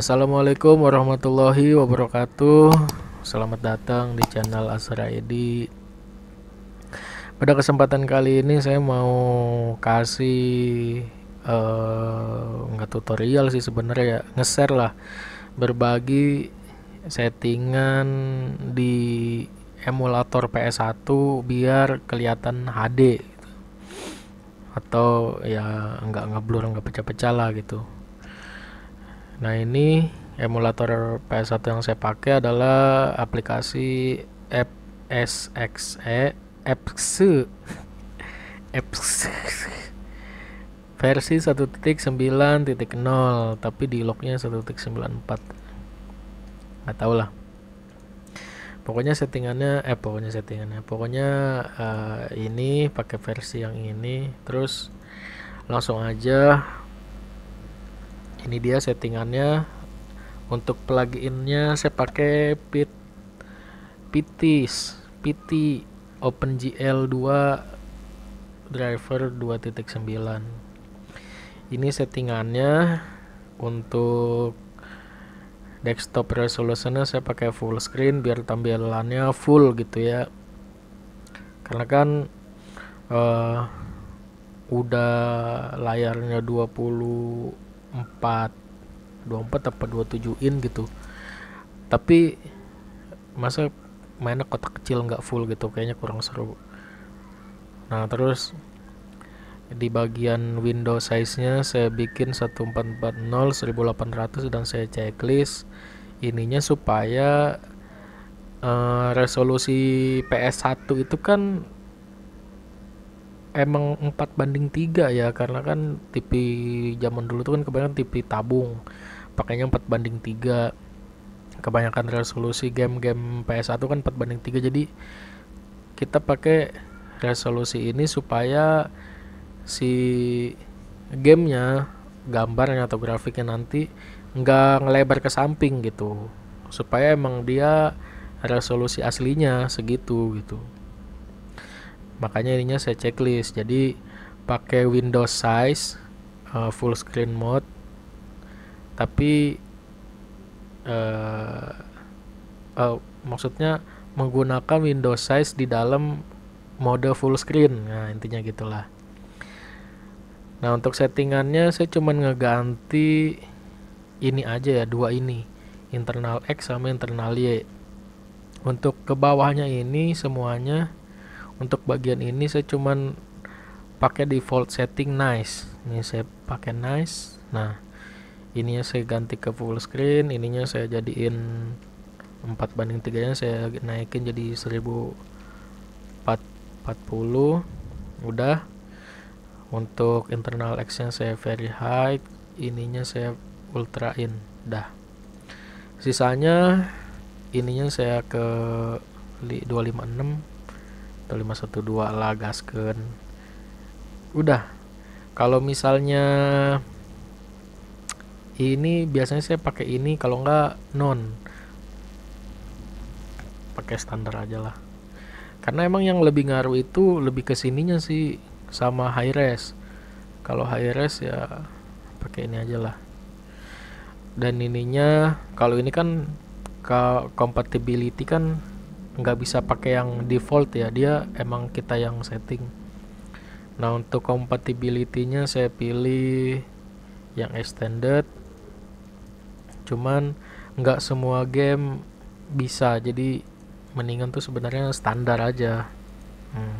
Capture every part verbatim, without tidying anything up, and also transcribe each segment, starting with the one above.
Assalamualaikum warahmatullahi wabarakatuh. Selamat datang di channel Asher I D. Pada kesempatan kali ini saya mau kasih nggak uh, tutorial sih sebenarnya ya, nge-share lah, berbagi settingan di emulator P S satu biar kelihatan H D gitu. Atau ya nggak ngeblur, nggak pecah-pecah lah gitu. Nah, ini emulator P S satu yang saya pakai adalah aplikasi ePSXe ePSXe versi satu titik sembilan titik nol, tapi di lognya satu titik sembilan empat. Nggak tahu lah. Pokoknya settingannya eh pokoknya settingannya. Pokoknya uh, ini pakai versi yang ini. Terus langsung aja, ini dia settingannya. Untuk pluginnya saya pakai Pit Pitis Piti OpenGL dua driver dua titik sembilan. Ini settingannya. Untuk desktop resolutionnya saya pakai full screen biar tampilannya full gitu ya, karena kan uh, udah layarnya dua puluh empat dua puluh empat apa dua puluh tujuh in gitu, tapi masa mainnya kotak kecil nggak full gitu, kayaknya kurang seru. Nah, terus di bagian window size nya saya bikin seribu empat ratus empat puluh kali seribu delapan ratus dan saya checklist ininya supaya uh, resolusi P S satu itu kan emang empat banding tiga ya, karena kan T V zaman dulu tuh kan kebanyakan T V tabung, pakainya empat banding tiga. Kebanyakan resolusi game-game P S satu kan empat banding tiga, jadi kita pakai resolusi ini supaya si gamenya, gambarnya atau grafiknya nanti nggak ngelebar ke samping gitu, supaya emang dia resolusi aslinya segitu gitu. Makanya ininya saya checklist, jadi pakai window size uh, full screen mode, tapi uh, uh, maksudnya menggunakan window size di dalam mode full screen. Nah, intinya gitulah. Nah, untuk settingannya saya cuman ngeganti ini aja ya, dua ini, internal X sama internal Y. Untuk ke bawahnya ini semuanya, untuk bagian ini saya cuman pakai default setting nice. Ini saya pakai nice. Nah, ininya saya ganti ke full screen, ininya saya jadiin empat banding tiga nya saya naikin jadi seribu empat ratus empat puluh. Udah. Untuk internal X nya saya very high, ininya saya ultrain. Dah. Sisanya ininya saya ke dua lima enam lima satu dua lah, gaskeun. Udah. Kalau misalnya ini biasanya saya pakai ini, kalau enggak non, pakai standar aja lah, karena emang yang lebih ngaruh itu lebih ke sininya sih, sama high res. Kalau high res ya pakai ini aja lah. Dan ininya, kalau ini kan compatibility kan nggak bisa pakai yang default ya, dia emang kita yang setting. Nah, untuk compatibility nya saya pilih yang extended, cuman nggak semua game bisa, jadi mendingan tuh sebenarnya standar aja. hmm.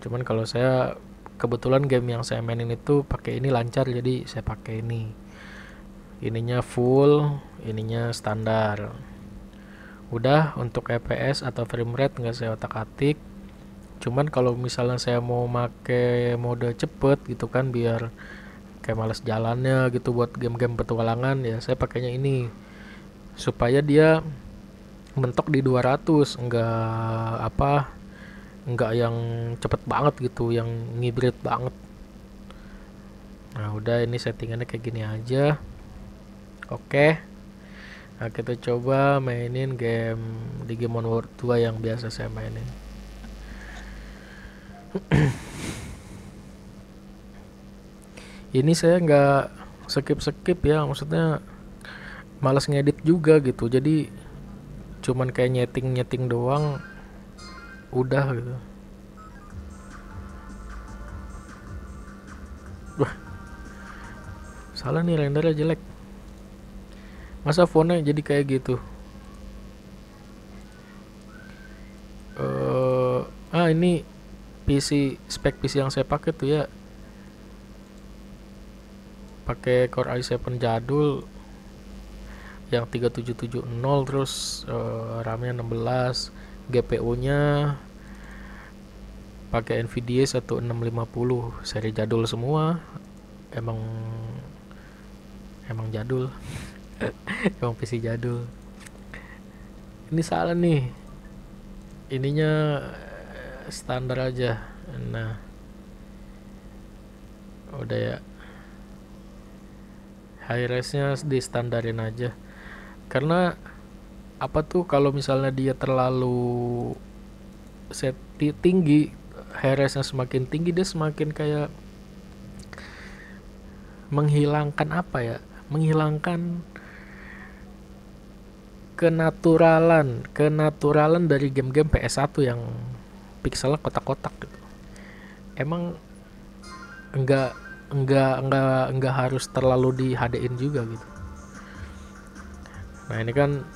Cuman kalau saya kebetulan game yang saya mainin itu pakai ini lancar, jadi saya pakai ini. Ininya full, ininya standar. Udah. Untuk F P S atau frame rate nggak saya otak-atik, cuman kalau misalnya saya mau make mode cepet gitu kan, biar kayak males jalannya gitu buat game-game petualangan ya, saya pakainya ini supaya dia mentok di dua ratus, enggak apa enggak yang cepet banget gitu, yang ngibrit banget. Nah, udah, ini settingannya kayak gini aja. Oke. Nah, kita coba mainin game Digimon World dua yang biasa saya mainin. Ini saya nggak skip-skip ya, maksudnya males ngedit juga gitu, jadi cuman kayak nyeting-nyeting doang udah gitu. Wah, salah nih, rendernya jelek. Masa fontnya jadi kayak gitu. Uh, ah ini P C, spek P C yang saya pakai tuh ya, pakai Core i tujuh jadul yang tiga tujuh tujuh nol, terus uh, RAM-nya enam belas, G P U-nya pakai Nvidia satu enam lima nol, seri jadul semua. Emang emang jadul. Emang P C jadul. Ini salah nih. Ininya standar aja. Nah. Udah ya. High res-nya distandarin aja. Karena apa tuh, kalau misalnya dia terlalu set tinggi, high res-nya semakin tinggi, dia semakin kayak menghilangkan apa ya, menghilangkan kenaturalan kenaturalan dari game-game P S satu yang pixelnya kotak-kotak gitu. Emang enggak enggak enggak enggak harus terlalu di H D-in juga gitu. Nah ini kan,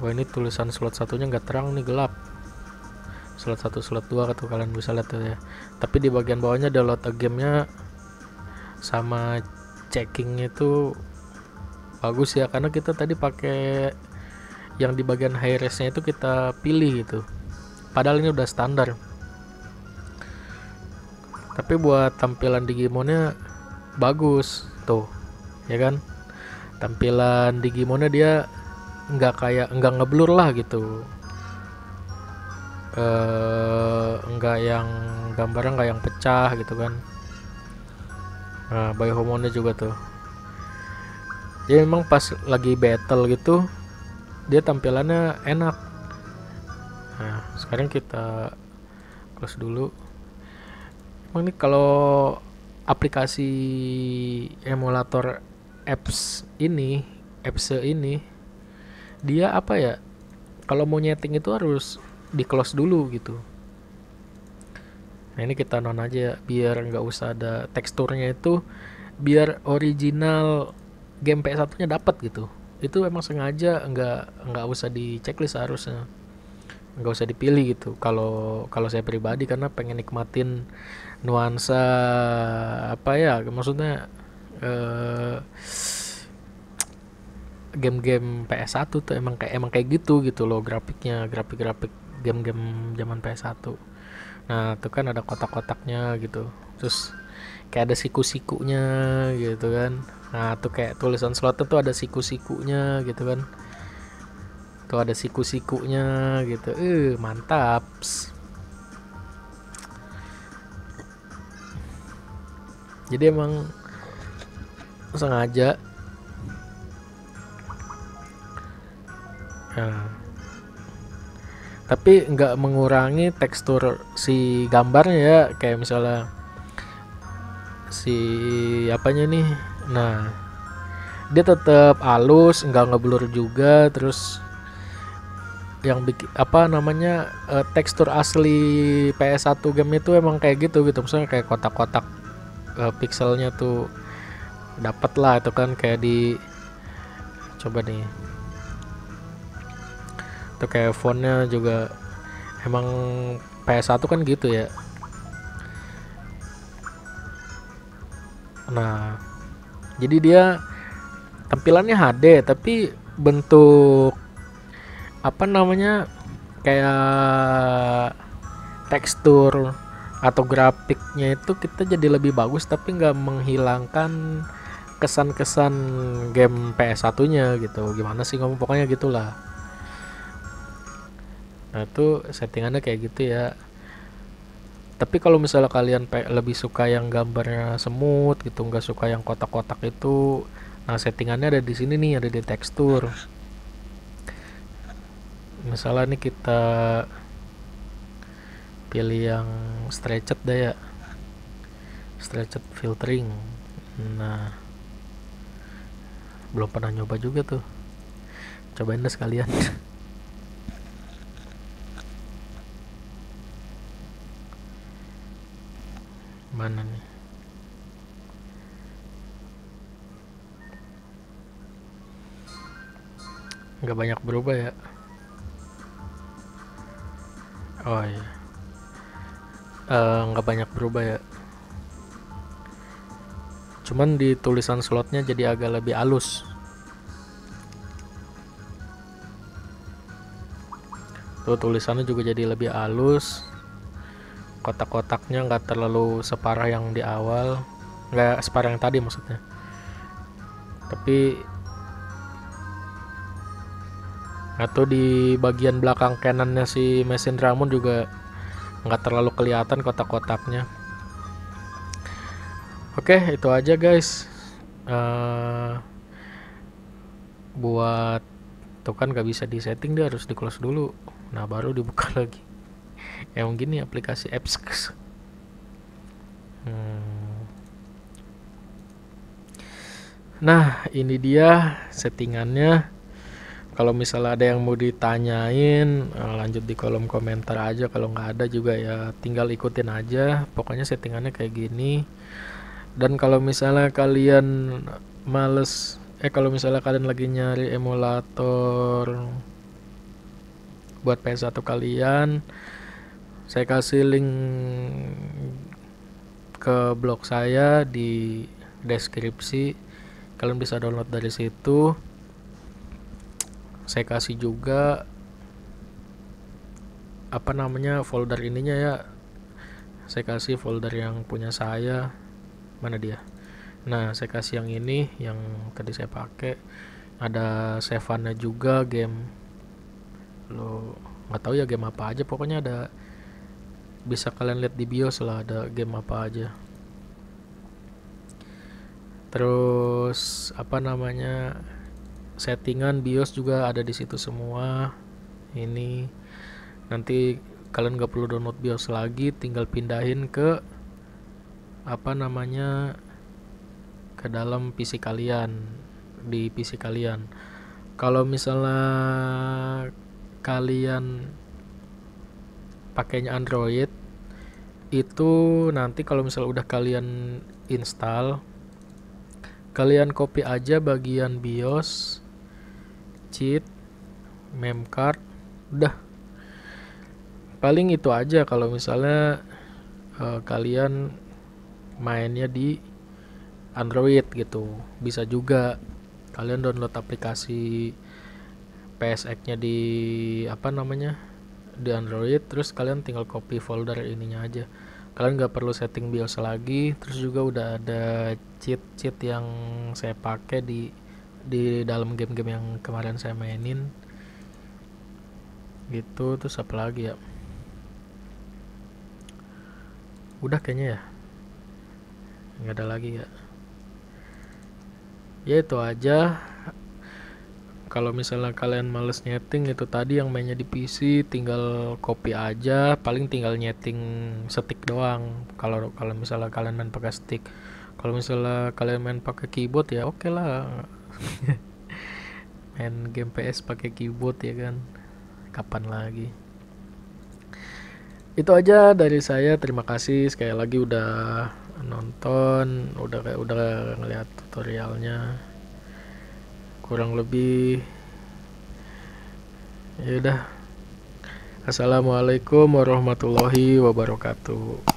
wah ini tulisan slot satunya nggak terang nih, gelap. Slot satu, slot dua tuh kalian bisa lihat tuh ya. Tapi di bagian bawahnya download game-nya sama checking-nya itu bagus ya, karena kita tadi pakai yang di bagian high res-nya itu kita pilih gitu. Padahal ini udah standar. Tapi buat tampilan Digimon-nya bagus tuh. Ya kan, tampilan Digimonnya dia nggak kayak nggak ngeblur lah gitu, eh nggak yang gambarnya nggak yang pecah gitu kan. Nah Biohomonnya juga tuh, jadi memang pas lagi battle gitu dia tampilannya enak. Nah sekarang kita close dulu. Emang ini kalau aplikasi emulator apps ini, ePSXe ini, dia apa ya, kalau mau nyeting itu harus di close dulu gitu. Nah ini kita non aja biar nggak usah ada teksturnya itu, biar original game P S satu nya dapat gitu. Itu emang sengaja nggak nggak usah di checklist, harusnya nggak usah dipilih gitu kalau kalau saya pribadi, karena pengen nikmatin nuansa apa ya, maksudnya game-game uh, P S satu tuh emang kayak emang kayak gitu gitu loh, grafiknya grafik-grafik game-game zaman P S satu. Nah tuh kan ada kotak-kotaknya gitu, terus kayak ada siku-sikunya gitu kan. Nah tuh kayak tulisan slotnya tuh ada siku-sikunya gitu kan, tuh ada siku-sikunya gitu. Eh mantap. Jadi emang sengaja. Nah, tapi nggak mengurangi tekstur si gambarnya ya, kayak misalnya si apanya nih. Nah dia tetap halus, nggak ngeblur juga. Terus yang bikin apa namanya uh, tekstur asli P S satu game itu emang kayak gitu gitu, misalnya kayak kotak-kotak uh, pixelnya tuh dapat lah itu kan, kayak di coba nih tuh kayak fontnya juga emang P S satu kan gitu ya. Nah jadi dia tampilannya H D tapi bentuk apa namanya kayak tekstur atau grafiknya itu kita jadi lebih bagus, tapi nggak menghilangkan kesan-kesan game P S satu-nya gitu. Gimana sih ngomong, pokoknya gitulah. Nah itu settingannya kayak gitu ya. Tapi kalau misalnya kalian lebih suka yang gambarnya semut gitu, nggak suka yang kotak-kotak itu, nah settingannya ada di sini nih, ada di tekstur. Misalnya nih kita pilih yang stretched deh ya, stretched filtering. Nah belum pernah nyoba juga tuh, cobain deh sekalian. Mana nih? Nggak banyak berubah ya. Oh iya, uh, nggak banyak berubah ya, cuman di tulisan slotnya jadi agak lebih halus. Tuh tulisannya juga jadi lebih halus, kotak-kotaknya nggak terlalu separah yang di awal, nggak separah yang tadi maksudnya. Tapi atau di bagian belakang kanannya si mesin Ramon juga nggak terlalu kelihatan kotak-kotaknya. Oke, okay, itu aja guys. Uh, buat tuh kan gak bisa disetting, dia harus di close dulu. Nah baru dibuka lagi. Emang gini aplikasi apps. Hmm. Nah ini dia settingannya. Kalau misalnya ada yang mau ditanyain, lanjut di kolom komentar aja. Kalau nggak ada juga ya tinggal ikutin aja. Pokoknya settingannya kayak gini. Dan kalau misalnya kalian males, eh kalau misalnya kalian lagi nyari emulator buat P S satu kalian, saya kasih link ke blog saya di deskripsi, kalian bisa download dari situ. Saya kasih juga apa namanya folder ininya ya, saya kasih folder yang punya saya. Mana dia? Nah, saya kasih yang ini yang tadi saya pakai. Ada save-annya juga, game. Lo nggak tahu ya game apa aja, pokoknya ada, bisa kalian lihat di BIOS lah ada game apa aja. Terus apa namanya? Settingan BIOS juga ada di situ semua. Ini nanti kalian nggak perlu download BIOS lagi, tinggal pindahin ke apa namanya ke dalam P C kalian, di P C kalian. Kalau misalnya kalian pakainya Android, itu nanti kalau misalnya udah kalian install, kalian copy aja bagian BIOS, cheat, memcard, udah. Paling itu aja kalau misalnya uh, kalian mainnya di Android gitu. Bisa juga kalian download aplikasi P S X-nya di apa namanya di Android, terus kalian tinggal copy folder ininya aja, kalian nggak perlu setting BIOS lagi. Terus juga udah ada cheat-cheat yang saya pakai di di dalam game-game yang kemarin saya mainin gitu. Terus apa lagi ya, udah kayaknya ya, nggak ada lagi ya. Ya itu aja. Kalau misalnya kalian males nyeting, itu tadi yang mainnya di P C tinggal copy aja, paling tinggal nyeting stick doang. Kalau kalau misalnya kalian main pakai stick, kalau misalnya kalian main pakai keyboard ya oke okay lah. Main game P S pakai keyboard ya kan, kapan lagi. Itu aja dari saya. Terima kasih sekali lagi udah nonton, udah kayak udah ngeliat tutorialnya. Kurang lebih ya udah. Assalamualaikum warahmatullahi wabarakatuh.